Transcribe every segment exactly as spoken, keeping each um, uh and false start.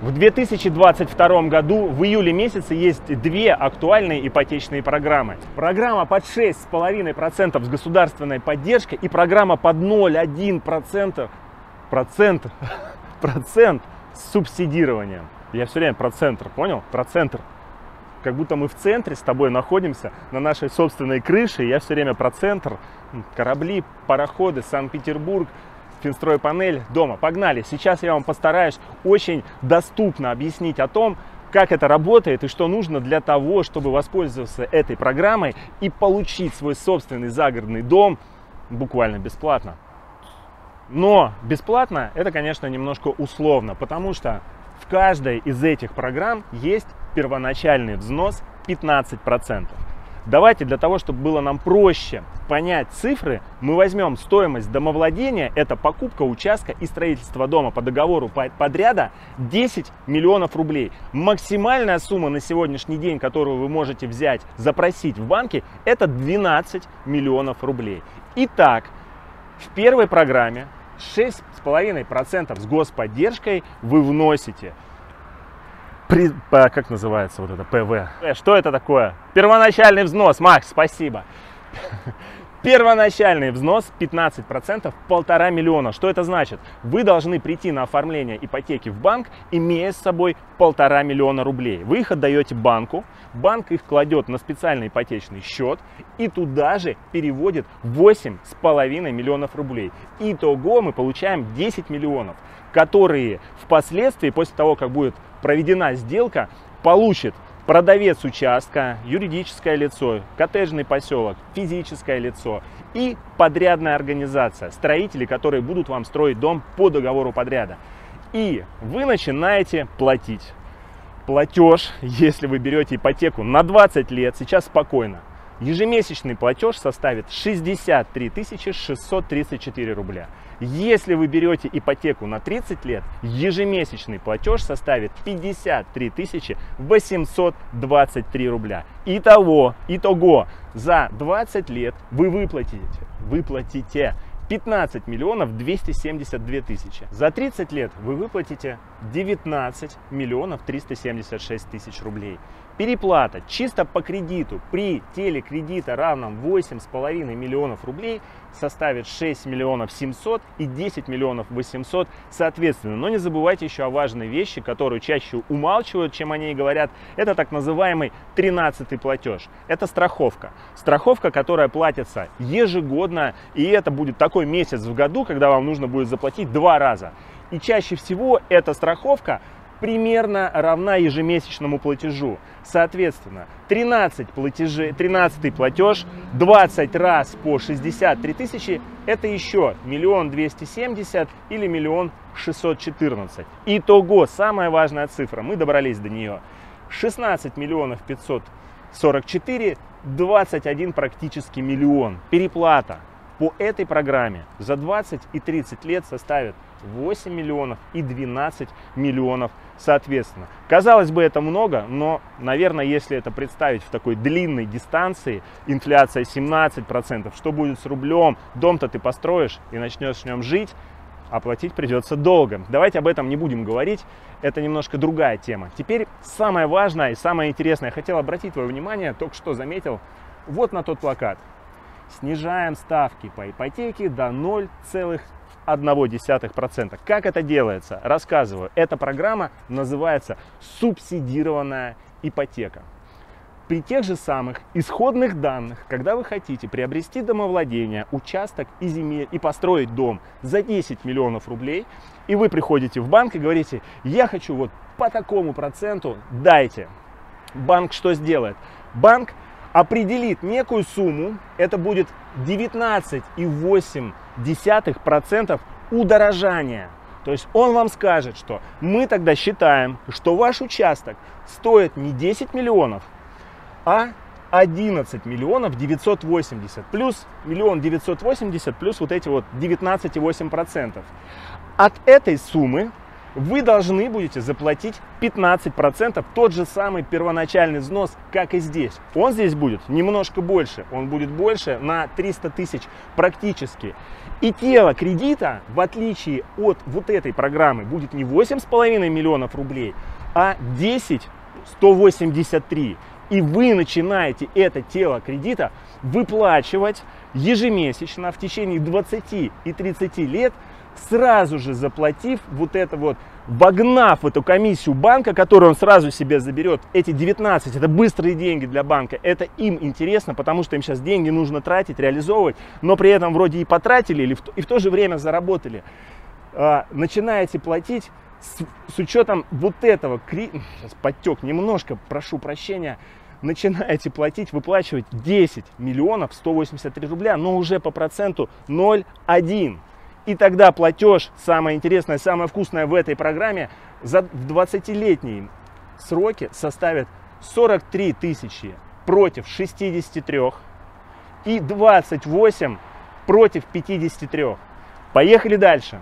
В две тысячи двадцать втором году в июле месяце есть две актуальные ипотечные программы. Программа под шесть и пять десятых процента с государственной поддержкой и программа под ноль и одна десятая процента процент, процент с субсидированием. Я все время про центр, понял? Про центр. Как будто мы в центре с тобой находимся, на нашей собственной крыше. Я все время про центр. Корабли, пароходы, Санкт-Петербург. Фин Строй Панель дома. Погнали! Сейчас я вам постараюсь очень доступно объяснить о том, как это работает и что нужно для того, чтобы воспользоваться этой программой и получить свой собственный загородный дом буквально бесплатно. Но бесплатно это, конечно, немножко условно, потому что в каждой из этих программ есть первоначальный взнос пятнадцать процентов. Давайте для того, чтобы было нам проще понять цифры, мы возьмем стоимость домовладения, это покупка участка и строительство дома по договору подряда, десять миллионов рублей. Максимальная сумма на сегодняшний день, которую вы можете взять, запросить в банке, это двенадцать миллионов рублей. Итак, в первой программе шесть и пять десятых процента с господдержкой вы вносите. При, как называется вот это ПВ? Что это такое? Первоначальный взнос, Макс, спасибо. Первоначальный взнос пятнадцать процентов, полтора миллиона. Что это значит? Вы должны прийти на оформление ипотеки в банк, имея с собой полтора миллиона рублей. Вы их отдаете банку, банк их кладет на специальный ипотечный счет и туда же переводит восемь и пять десятых миллионов рублей. Итого мы получаем десять миллионов, которые впоследствии, после того, как будет проведена сделка, получит продавец участка, юридическое лицо, коттеджный поселок, физическое лицо и подрядная организация, строители, которые будут вам строить дом по договору подряда. И вы начинаете платить. Платеж, если вы берете ипотеку на двадцать лет, сейчас спокойно, ежемесячный платеж составит шестьдесят три тысячи шестьсот тридцать четыре рубля. Если вы берете ипотеку на тридцать лет, ежемесячный платеж составит пятьдесят три тысячи восемьсот двадцать три рубля. Итого, итого за двадцать лет вы выплатите, выплатите пятнадцать миллионов двести семьдесят две тысячи. За тридцать лет вы выплатите девятнадцать миллионов триста семьдесят шесть тысяч рублей. Переплата чисто по кредиту при теле кредита равном восемь и пять десятых миллионов рублей составит шесть миллионов семьсот и десять миллионов восемьсот соответственно. Но не забывайте еще о важной вещи, которую чаще умалчивают, чем о ней говорят. Это так называемый тринадцатый платеж. Это страховка. Страховка, которая платится ежегодно, и это будет такой месяц в году, когда вам нужно будет заплатить два раза. И чаще всего эта страховка примерно равна ежемесячному платежу. Соответственно, тринадцать платежей, тринадцатый платеж двадцать раз по шестьдесят три тысячи это еще миллион двести семьдесят или миллион шестьсот четырнадцать. Итого, самая важная цифра, мы добрались до нее, шестнадцать миллионов пятьсот сорок четыре, двадцать один практически миллион. Переплата по этой программе за двадцать и тридцать лет составит восемь миллионов и двенадцать миллионов соответственно. Казалось бы, это много, но, наверное, если это представить в такой длинной дистанции, инфляция семнадцать процентов, что будет с рублем? Дом-то ты построишь и начнешь в нем жить, а платить придется долго. Давайте об этом не будем говорить, это немножко другая тема. Теперь самое важное и самое интересное, я хотел обратить твое внимание, только что заметил, вот на тот плакат. Снижаем ставки по ипотеке до ноль и одна десятая процента. Как это делается? Рассказываю. Эта программа называется субсидированная ипотека. При тех же самых исходных данных, когда вы хотите приобрести домовладение, участок и земель и построить дом за десять миллионов рублей, и вы приходите в банк и говорите, я хочу вот по такому проценту, дайте. Банк что сделает? Банк определит некую сумму, это будет девятнадцать и восемь десятых процента удорожания. То есть он вам скажет, что мы тогда считаем, что ваш участок стоит не десять миллионов, а одиннадцать миллионов девятьсот восемьдесят плюс миллион девятьсот восемьдесят плюс вот эти вот девятнадцать и восемь десятых процента. От этой суммы вы должны будете заплатить пятнадцать процентов, тот же самый первоначальный взнос, как и здесь. Он здесь будет немножко больше, он будет больше на триста тысяч практически. И тело кредита, в отличие от вот этой программы, будет не восемь с половиной миллионов рублей, а десять тысяч сто восемьдесят три. И вы начинаете это тело кредита выплачивать ежемесячно в течение двадцати и тридцати лет, сразу же заплатив вот это вот, вогнав эту комиссию банка, которую он сразу себе заберет, эти девятнадцать, это быстрые деньги для банка, это им интересно, потому что им сейчас деньги нужно тратить, реализовывать, но при этом вроде и потратили, или в то, и в то же время заработали. А, начинаете платить с, с учетом вот этого, сейчас подтек немножко, прошу прощения, начинаете платить, выплачивать десять миллионов сто восемьдесят три рубля, но уже по проценту ноль целых одна десятая процента. И тогда платеж, самое интересное, самое вкусное в этой программе, за двадцатилетние сроки составит сорок три тысячи против шестидесяти трёх и двадцать восемь против пятидесяти трёх. Поехали дальше.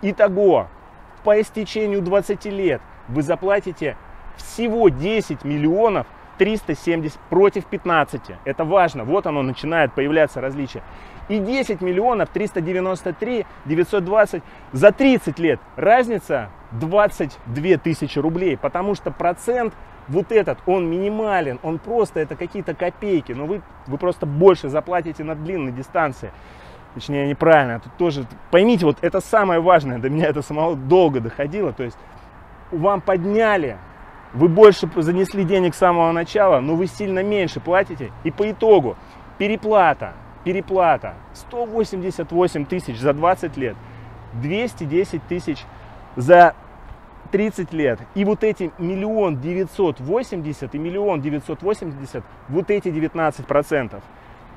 Итого, по истечению двадцати лет вы заплатите всего десять миллионов триста семьдесят против пятнадцати. Это важно. Вот оно начинает появляться различие. И десять миллионов триста девяносто три тысячи девятьсот двадцать за тридцать лет. Разница двадцать две тысячи рублей, потому что процент вот этот, он минимален, он просто, это какие-то копейки, но вы, вы просто больше заплатите на длинной дистанции. Точнее, неправильно, тут тоже, поймите, вот это самое важное, до меня это самого долго доходило, то есть вам подняли, вы больше занесли денег с самого начала, но вы сильно меньше платите, и по итогу переплата, переплата сто восемьдесят восемь тысяч за двадцать лет, двести десять тысяч за тридцать лет, и вот эти миллион девятьсот восемьдесят и миллион девятьсот восемьдесят, вот эти девятнадцать процентов.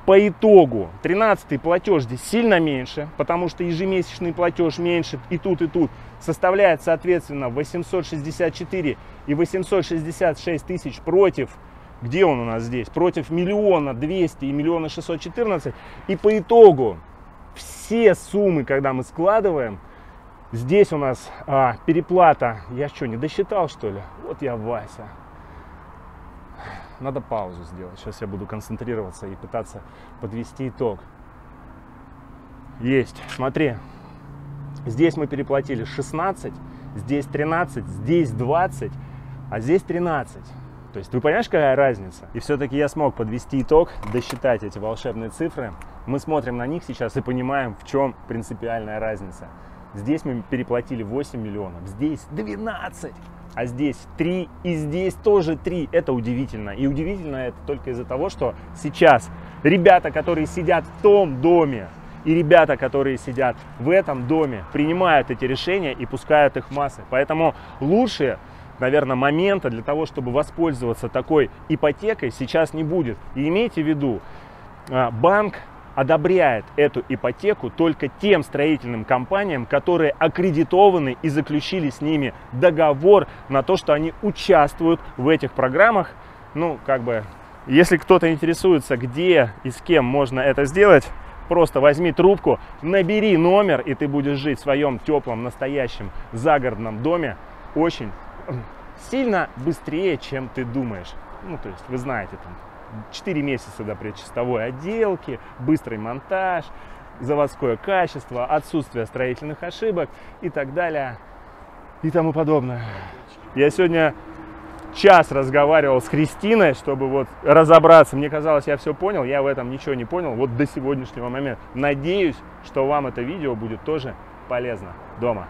По итогу тринадцатый платеж здесь сильно меньше, потому что ежемесячный платеж меньше и тут, и тут, составляет, соответственно, восемьсот шестьдесят четыре и восемьсот шестьдесят шесть тысяч против, где он у нас здесь, против миллиона двухсот и миллиона шестисот четырнадцати. И по итогу все суммы, когда мы складываем, здесь у нас а, переплата, я что, не досчитал, что ли? Вот я Вася. Надо паузу сделать. Сейчас я буду концентрироваться и пытаться подвести итог. Есть. Смотри. Здесь мы переплатили шестнадцать, здесь тринадцать, здесь двадцать, а здесь тринадцать. То есть, вы понимаешь, какая разница? И все-таки я смог подвести итог, досчитать эти волшебные цифры. Мы смотрим на них сейчас и понимаем, в чем принципиальная разница. Здесь мы переплатили восемь миллионов, здесь двенадцать. А здесь три, и здесь тоже три. Это удивительно. И удивительно это только из-за того, что сейчас ребята, которые сидят в том доме, и ребята, которые сидят в этом доме, принимают эти решения и пускают их в массы. Поэтому лучше, наверное, момента для того, чтобы воспользоваться такой ипотекой, сейчас не будет. И имейте в виду, банк одобряет эту ипотеку только тем строительным компаниям, которые аккредитованы и заключили с ними договор на то, что они участвуют в этих программах. Ну, как бы, если кто-то интересуется, где и с кем можно это сделать, просто возьми трубку, набери номер, и ты будешь жить в своем теплом, настоящем загородном доме очень сильно быстрее, чем ты думаешь. Ну, то есть, вы знаете, там четыре месяца до предчистовой отделки, быстрый монтаж, заводское качество, отсутствие строительных ошибок и так далее, и тому подобное. Я сегодня час разговаривал с Кристиной, чтобы вот разобраться. Мне казалось, я все понял, я в этом ничего не понял вот до сегодняшнего момента. Надеюсь, что вам это видео будет тоже полезно дома.